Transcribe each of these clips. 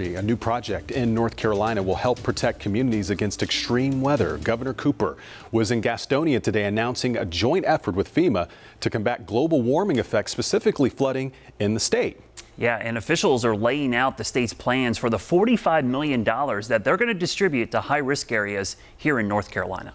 Salisbury, a new project in North Carolina, will help protect communities against extreme weather. Governor Cooper was in Gastonia today announcing a joint effort with FEMA to combat global warming effects, specifically flooding in the state. Yeah, and officials are laying out the state's plans for the $45 million that they're going to distribute to high-risk areas here in North Carolina.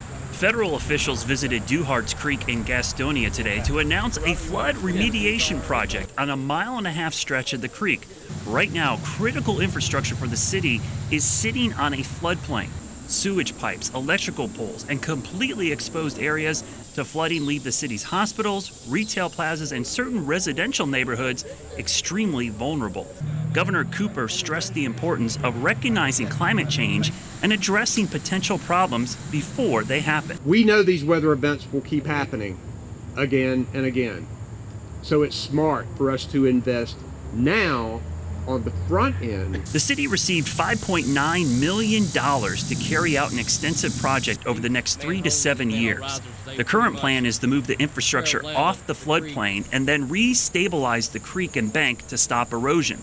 Federal officials visited Dewhart's Creek in Gastonia today to announce a flood remediation project on a mile-and-a-half stretch of the creek. Right now, critical infrastructure for the city is sitting on a floodplain. Sewage pipes, electrical poles, and completely exposed areas to flooding leave the city's hospitals, retail plazas, and certain residential neighborhoods extremely vulnerable. Governor Cooper stressed the importance of recognizing climate change and addressing potential problems before they happen. We know these weather events will keep happening again and again. So it's smart for us to invest now on the front end. The city received $5.9 million to carry out an extensive project over the next 3 to 7 years. The current plan is to move the infrastructure off the floodplain and then re-stabilize the creek and bank to stop erosion.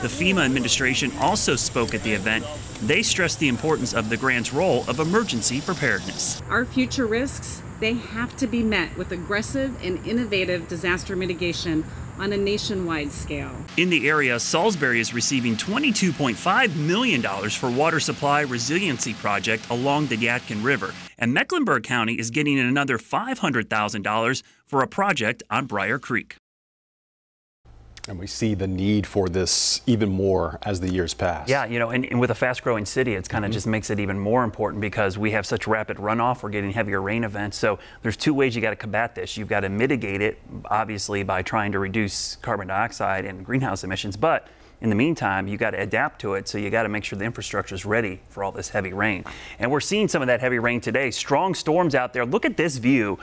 The FEMA administration also spoke at the event. They stressed the importance of the grant's role of emergency preparedness. Our future risks, they have to be met with aggressive and innovative disaster mitigation on a nationwide scale. In the area, Salisbury is receiving $22.5 million for water supply resiliency project along the Yadkin River, and Mecklenburg County is getting another $500,000 for a project on Briar Creek. And we see the need for this even more as the years pass. Yeah, you know, and with a fast-growing city, it's kind of just makes it even more important because we have such rapid runoff. We're getting heavier rain events. So there's two ways you got to combat this. You've got to mitigate it, obviously, by trying to reduce carbon dioxide and greenhouse emissions. But in the meantime, you got to adapt to it. So you got to make sure the infrastructure is ready for all this heavy rain. And we're seeing some of that heavy rain today. Strong storms out there. Look at this view